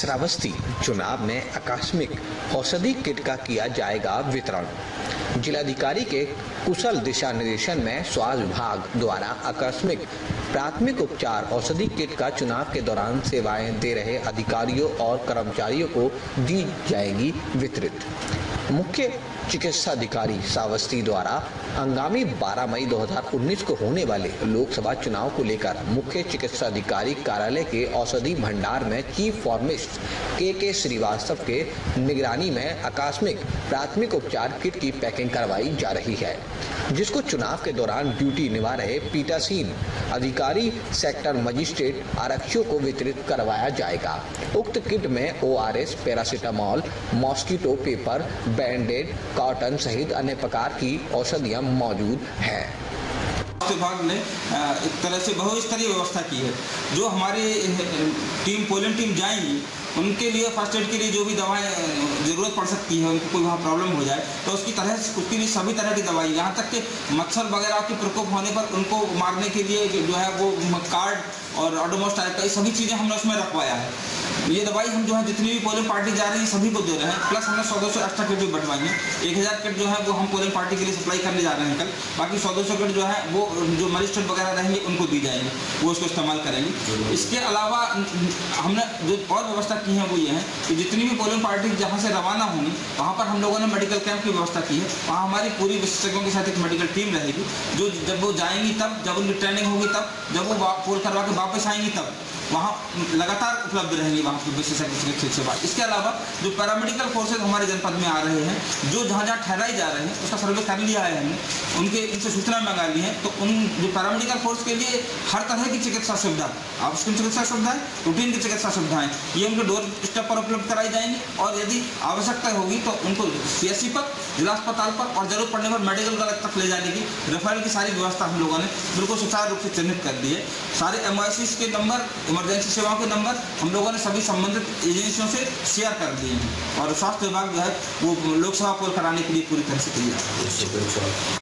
श्रावस्ती चुनाव में आकस्मिक औषधि किट का किया जाएगा वितरण। जिलाधिकारी के कुशल दिशा निर्देशन में स्वास्थ्य विभाग द्वारा आकस्मिक प्राथमिक उपचार औषधि किट का चुनाव के दौरान सेवाएं दे रहे अधिकारियों और कर्मचारियों को दी जाएगी वितरित। मुख्य चिकित्सा अधिकारी श्रावस्ती द्वारा आगामी 12 मई 2019 को होने वाले लोकसभा चुनाव को लेकर मुख्य चिकित्सा अधिकारी कार्यालय के औषधि भंडार में चीफ फार्मिस्ट के श्रीवास्तव के निगरानी में आकस्मिक प्राथमिक उपचार किट की पैकिंग करवाई जा रही है, जिसको चुनाव के दौरान ड्यूटी निभा रहे पीठासीन अधिकारी सेक्टर मजिस्ट्रेट आरक्षियों को वितरित करवाया जाएगा। उक्त किट में ORS, paracetamol, mosquito paper, bandaid, cotton सहित अन्य प्रकार की औषधियां मौजूद हैं। विभाग ने एक तरह से बहुस्तरीय व्यवस्था की है। जो हमारी टीम पोलिंग टीम जाएंगी उनके लिए फर्स्ट एड के लिए जो भी दवाएं जरूरत पड़ सकती है, उनको कोई वहाँ प्रॉब्लम हो जाए तो उसके लिए सभी तरह की दवाई, यहाँ तक कि मच्छर वगैरह के प्रकोप होने पर उनको मारने के लिए जो है वो कार्ड और ऑडोमॉस टाइप का ये सभी चीज़ें हमने उसमें रखवाया है। ये दवाई हम जो है जितनी भी पोलिंग पार्टी जा रही है सभी को दे रहे हैं, प्लस हमने 100-200 एक्स्ट्रा किट भी बंटवाई हैं। 1000 किट जो है वो हम पोलिंग पार्टी के लिए सप्लाई करने जा रहे हैं कल। बाकी 100-200 किट जो है वो जो मजिस्ट्रेट वगैरह रहेंगे उनको दी जाएंगे, वो उसको इस्तेमाल करेंगे। इसके अलावा हमने जो और व्यवस्था की है वो ये है कि जितनी भी पोलिंग पार्टी जहाँ से रवाना होंगी वहाँ पर हम लोगों ने मेडिकल कैंप की व्यवस्था की है। वहाँ हमारी पूरी विशेषज्ञों के साथ एक मेडिकल टीम रहेगी, जो जब वो जाएंगी तब, जब उनकी ट्रेनिंग होगी तब, जब वो पोल करवा के वापस आएंगी तब वहाँ लगातार उपलब्ध रहेंगी वहाँ की विशेषज्ञ चिकित्सक सेवा। इसके अलावा जो पैरामेडिकल फोर्सेज हमारे जनपद में आ रहे हैं, जो जहाँ जहाँ ठहराई जा रहे हैं उसका सर्वे कर लिया है हमने, उनके इनसे सूचना मंगा ली है। तो उन जो पैरामेडिकल फोर्स के लिए हर तरह की चिकित्सा सुविधा, आवश्यक चिकित्सा सुविधाएं, रूटीन की चिकित्सा सुविधाएं ये उनके डोर स्टेप पर उपलब्ध कराई जाएंगी। और यदि आवश्यकता होगी तो उनको CHC पर, जिला अस्पताल पर और जरूरत पड़ने पर मेडिकल कॉलेज तक ले जाने की रेफरल की सारी व्यवस्था हम लोगों ने बिल्कुल सुचारू रूप से चिन्हित कर दी है। सारे MICs के नंबर, इमरजेंसी सेवाओं के नंबर हम लोगों ने सभी संबंधित एजेंसियों से शेयर कर दिए हैं और स्वास्थ्य विभाग जो है वो लोकसभा पोल कराने के लिए पूरी तरह से तैयार है।